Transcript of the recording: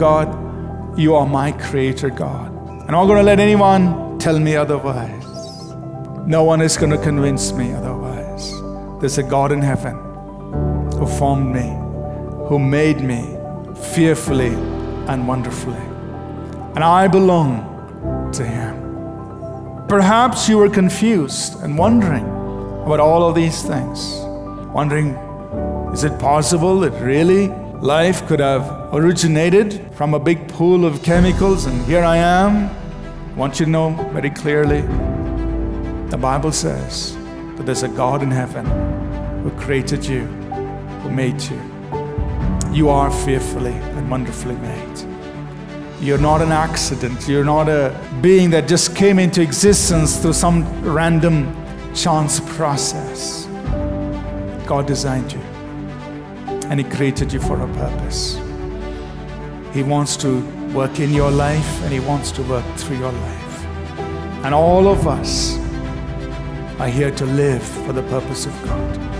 God, you are my creator, God. I'm not going to let anyone tell me otherwise. No one is going to convince me otherwise. There's a God in heaven who formed me, who made me fearfully and wonderfully. And I belong to Him. Perhaps you were confused and wondering about all of these things. Wondering, is it possible that really life could have originated from a big pool of chemicals and here I am? I want you to know very clearly, the Bible says that there's a God in heaven who created you, who made you. You are fearfully and wonderfully made. You're not an accident. You're not a being that just came into existence through some random chance process. God designed you. And He created you for a purpose. He wants to work in your life and He wants to work through your life. And all of us are here to live for the purpose of God.